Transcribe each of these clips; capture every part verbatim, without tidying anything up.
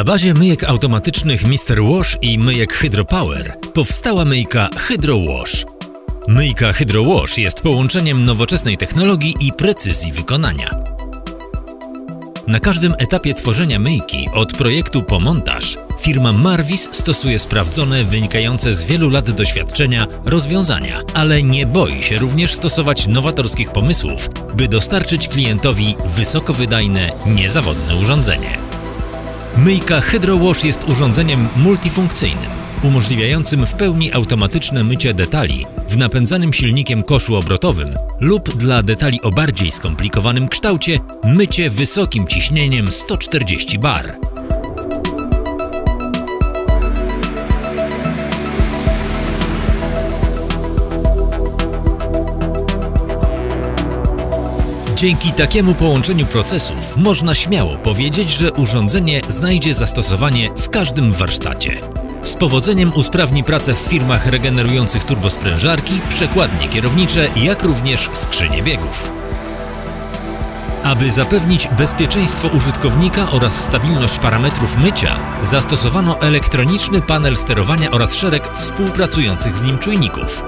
Na bazie myjek automatycznych mister Wash i myjek Hydro Power powstała myjka Hydro Wash. Myjka Hydro Wash jest połączeniem nowoczesnej technologii i precyzji wykonania. Na każdym etapie tworzenia myjki, od projektu po montaż, firma Marwis stosuje sprawdzone, wynikające z wielu lat doświadczenia rozwiązania, ale nie boi się również stosować nowatorskich pomysłów, by dostarczyć klientowi wysokowydajne, niezawodne urządzenie. Myjka Hydro Wash jest urządzeniem multifunkcyjnym, umożliwiającym w pełni automatyczne mycie detali w napędzanym silnikiem koszu obrotowym lub dla detali o bardziej skomplikowanym kształcie mycie wysokim ciśnieniem sto czterdzieści bar. Dzięki takiemu połączeniu procesów można śmiało powiedzieć, że urządzenie znajdzie zastosowanie w każdym warsztacie. Z powodzeniem usprawni pracę w firmach regenerujących turbosprężarki, przekładnie kierownicze, jak również skrzynie biegów. Aby zapewnić bezpieczeństwo użytkownika oraz stabilność parametrów mycia, zastosowano elektroniczny panel sterowania oraz szereg współpracujących z nim czujników.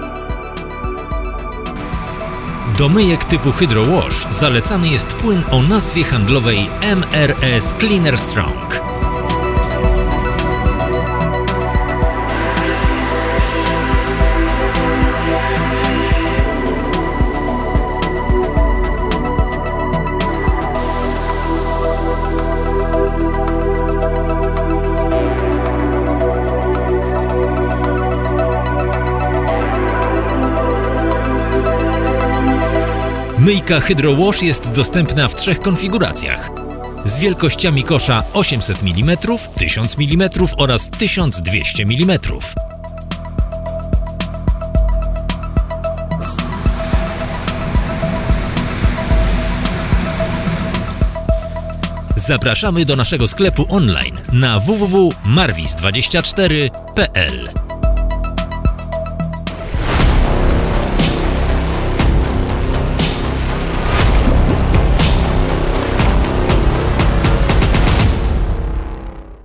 Do myjek typu Hydro Wash zalecany jest płyn o nazwie handlowej M R S Cleaner Strong. Myjka Hydro Wash jest dostępna w trzech konfiguracjach z wielkościami kosza osiemset milimetrów, tysiąc milimetrów oraz tysiąc dwieście milimetrów. Zapraszamy do naszego sklepu online na w w w kropka marwis dwadzieścia cztery kropka p l.